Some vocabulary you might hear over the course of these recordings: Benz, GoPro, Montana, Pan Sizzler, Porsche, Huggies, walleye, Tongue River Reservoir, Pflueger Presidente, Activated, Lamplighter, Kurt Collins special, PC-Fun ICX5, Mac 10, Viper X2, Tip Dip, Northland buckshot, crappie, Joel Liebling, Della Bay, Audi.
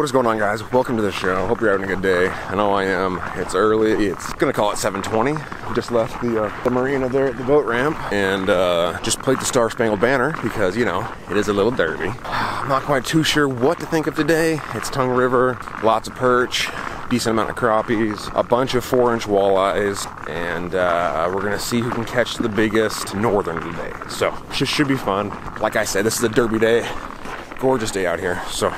What is going on, guys? Welcome to the show. Hope you're having a good day. I know I am. It's early. It's gonna call it 7:20. We just left the marina there at the boat ramp and just played the Star Spangled Banner because, you know, it is a little derby. I'm not quite too sure what to think of today. It's Tongue River, lots of perch, decent amount of crappies, a bunch of 4-inch walleyes, and we're gonna see who can catch the biggest northern today. So, should be fun. Like I said, this is a derby day. Gorgeous day out here, so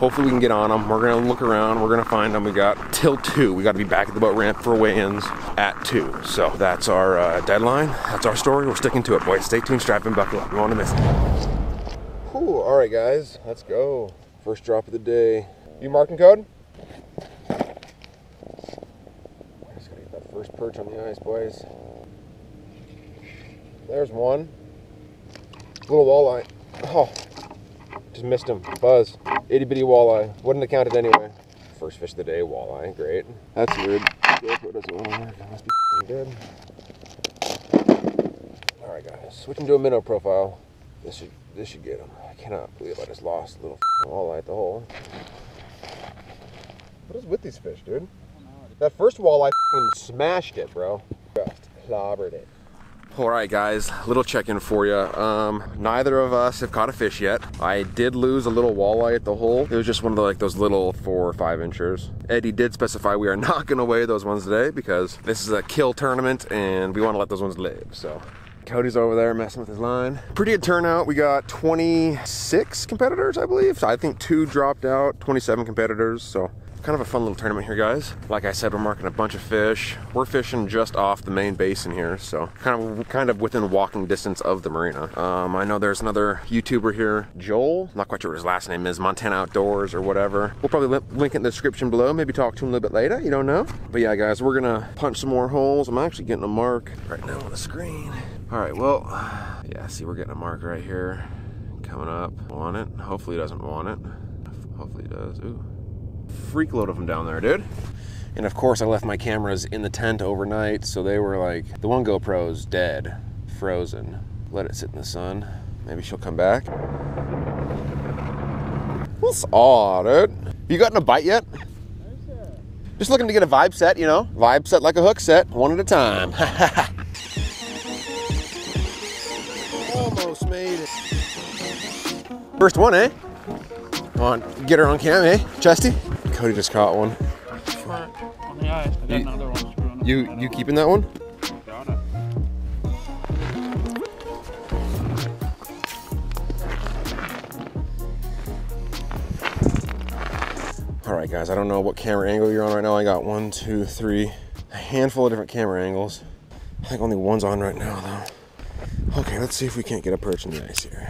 hopefully we can get on them. We're gonna look around, we're gonna find them. We got till 2, we gotta be back at the boat ramp for weigh-ins at 2. So that's our deadline, that's our story, we're sticking to it, boys. Stay tuned, strap and buckle up, you want to miss it. Cool, all right guys, let's go. First drop of the day. You marking code? I'm just gonna get that first perch on the ice, boys. There's one. Little walleye. Oh, just missed him. Buzz. Itty bitty walleye. Wouldn't have counted anyway. First fish of the day, walleye. Great. That's weird. GoPro doesn't want to work. That must be good. Alright guys, switching to a minnow profile. This should get him. I cannot believe I just lost a little walleye at the hole. What is with these fish, dude? That first walleye smashed it, bro. Just clobbered it. All right guys, little check-in for you. Neither of us have caught a fish yet. I did lose a little walleye at the hole. It was just one of the, like, those little 4 or 5 inchers. Eddie did specify we are not gonna weigh those ones today because this is a kill tournament and we wanna let those ones live, so. Cody's over there messing with his line. Pretty good turnout. We got 26 competitors, I believe. So I think 2 dropped out, 27 competitors, so. Kind of a fun little tournament here, guys. Like I said, we're marking a bunch of fish. We're fishing just off the main basin here, so kind of within walking distance of the marina. I know there's another YouTuber here, Joel. Not quite sure what his last name is, Montana Outdoors or whatever. We'll probably link it in the description below. Maybe talk to him a little bit later, you don't know. But yeah, guys, we're gonna punch some more holes. I'm actually getting a mark right now on the screen. All right, well, yeah, see, we're getting a mark right here. Coming up, want it. Hopefully he doesn't want it. Hopefully he does, ooh. Freak load of them down there, dude. And of course I left my cameras in the tent overnight, so they were like, the one GoPro's dead, frozen. Let it sit in the sun. Maybe she'll come back. What's aw, dude? You gotten a bite yet? Just looking to get a vibe set, you know? Vibe set like a hook set, one at a time. Almost made it. First one, eh? Come on, get her on cam, eh? Chesty? Cody just caught one. On the ice, I got another one. You keeping that one? Got it. All right, guys, I don't know what camera angle you're on right now. I got 1, 2, 3, a handful of different camera angles. I think only one's on right now, though. Okay, let's see if we can't get a perch in the ice here.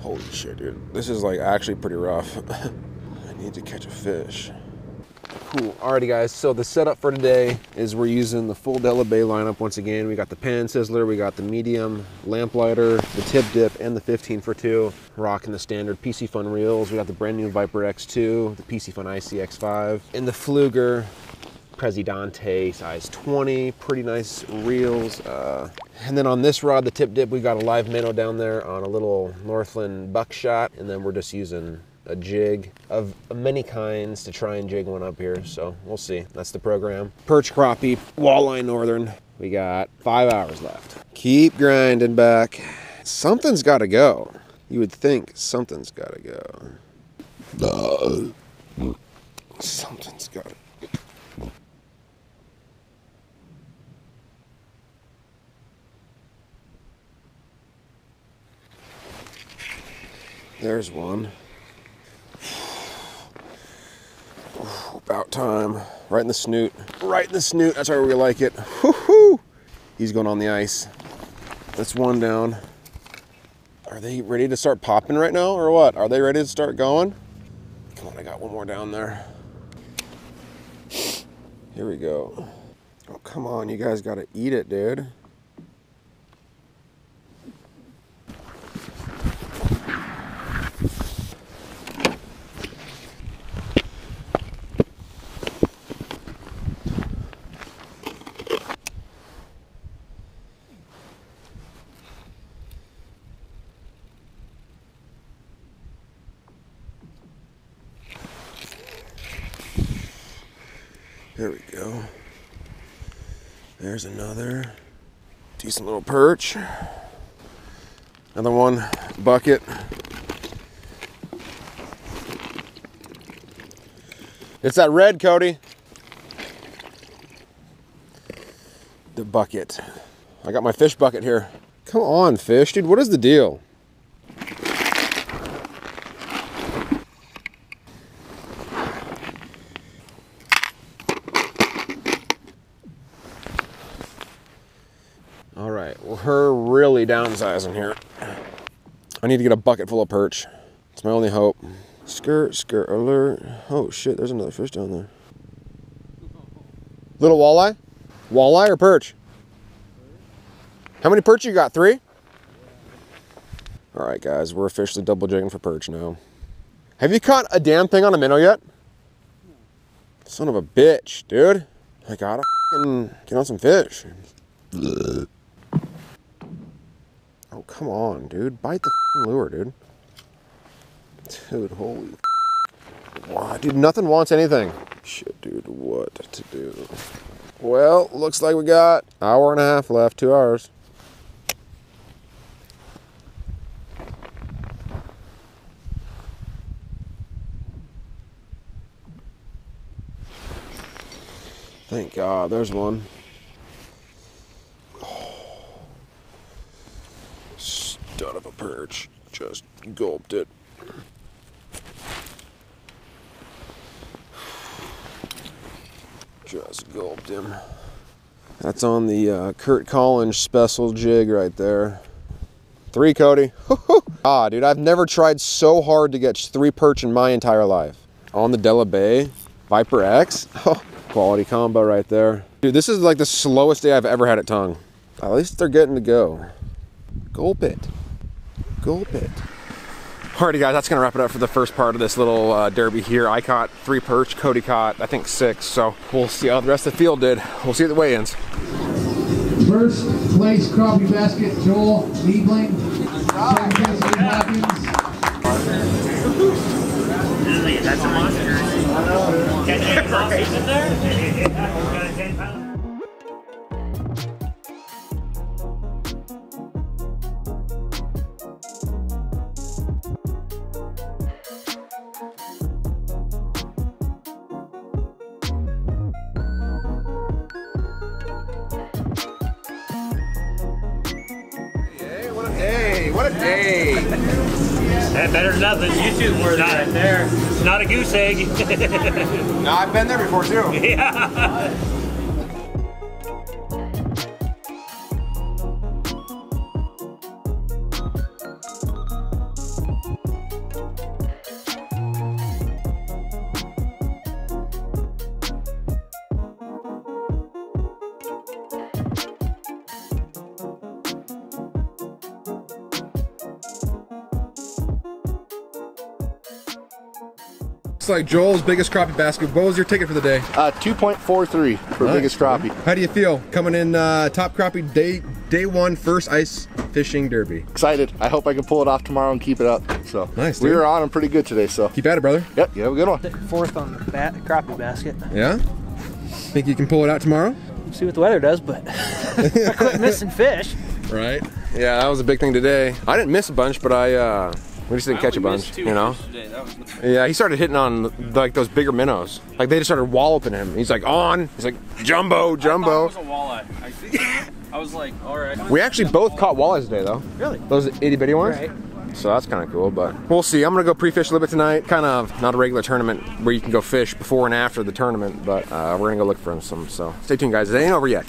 Holy shit, dude. This is like actually pretty rough. I need to catch a fish. Cool. Alrighty guys, so the setup for today is we're using the full Della Bay lineup once again. We got the Pan Sizzler, we got the medium Lamplighter, the Tip Dip, and the 15 for 2. Rocking the standard PC-Fun reels. We got the brand new Viper X2, the PC-Fun ICX5, and the Pflueger Presidente size 20, pretty nice reels. And then on this rod, the Tip Dip, we got a live minnow down there on a little Northland buckshot, and then we're just using a jig of many kinds to try and jig one up here, so we'll see. That's the program. Perch, crappie, walleye, northern. We got 5 hours left. Keep grinding back. Something's gotta go. You would think something's gotta go. Something's gotta go. There's one. About time. Right in the snoot. Right in the snoot. That's where we like it. Woo-hoo! He's going on the ice. That's one down. Are they ready to start popping right now or what? Are they ready to start going? Come on, I got one more down there. Here we go. Oh, come on. You guys got to eat it, dude. There we go. There's another decent little perch. Another one, bucket. It's that red, Cody. The bucket. I got my fish bucket here. Come on, fish, dude, what is the deal? All right, well, her really downsizing here. I need to get a bucket full of perch. It's my only hope. Skirt, skirt alert. Oh shit, there's another fish down there. Little walleye? Walleye or perch? How many perch you got, 3? All right, guys, we're officially double jigging for perch now. Have you caught a damn thing on a minnow yet? Son of a bitch, dude. I gotta get on some fish. Oh, come on, dude. Bite the lure, dude. Dude, holy. Wow, dude, nothing wants anything. Shit, dude, what to do? Well, looks like we got an hour and a half left, 2 hours. Thank God, there's one. Son of a perch, just gulped it. Just gulped him. That's on the Kurt Collins special jig right there. 3, Cody. Ah, dude, I've never tried so hard to get 3 perch in my entire life. On the Della Bay, Viper X. Oh, quality combo right there. Dude, this is like the slowest day I've ever had at Tongue. At least they're getting to go. Gulp it. Gulp it. Alrighty, guys, that's going to wrap it up for the first part of this little derby here. I caught 3 perch, Cody caught, I think 6, so we'll see how the rest of the field did. We'll see at the weigh-ins. First place crappie basket, Joel Liebling. That's a monster. Can you there? Hey! That better than nothing. YouTube word right there. It's not a goose egg. No, I've been there before too. Yeah. Looks like Joel's biggest crappie basket. What was your ticket for the day? 2.43 for nice, biggest crappie. Man. How do you feel coming in top crappie day one first ice fishing derby? Excited. I hope I can pull it off tomorrow and keep it up. So nice. Dude. We were on them pretty good today. So keep at it, brother. Yep. You have a good one. 4th on the crappie basket. Yeah. Think you can pull it out tomorrow? We'll see what the weather does, but I quit missing fish. Right. Yeah, that was a big thing today. I didn't miss a bunch, but we just didn't catch a bunch, you know? Yeah, he started hitting on like those bigger minnows. Like they just started walloping him. He's like on. He's like jumbo, jumbo. I thought it was a walleye. I was like, all right. We actually both caught walleyes today though. Really? Those itty bitty ones. Right. So that's kind of cool, but we'll see. I'm gonna go pre-fish a little bit tonight. Kind of not a regular tournament where you can go fish before and after the tournament, but we're gonna go look for some. So stay tuned, guys. It ain't over yet.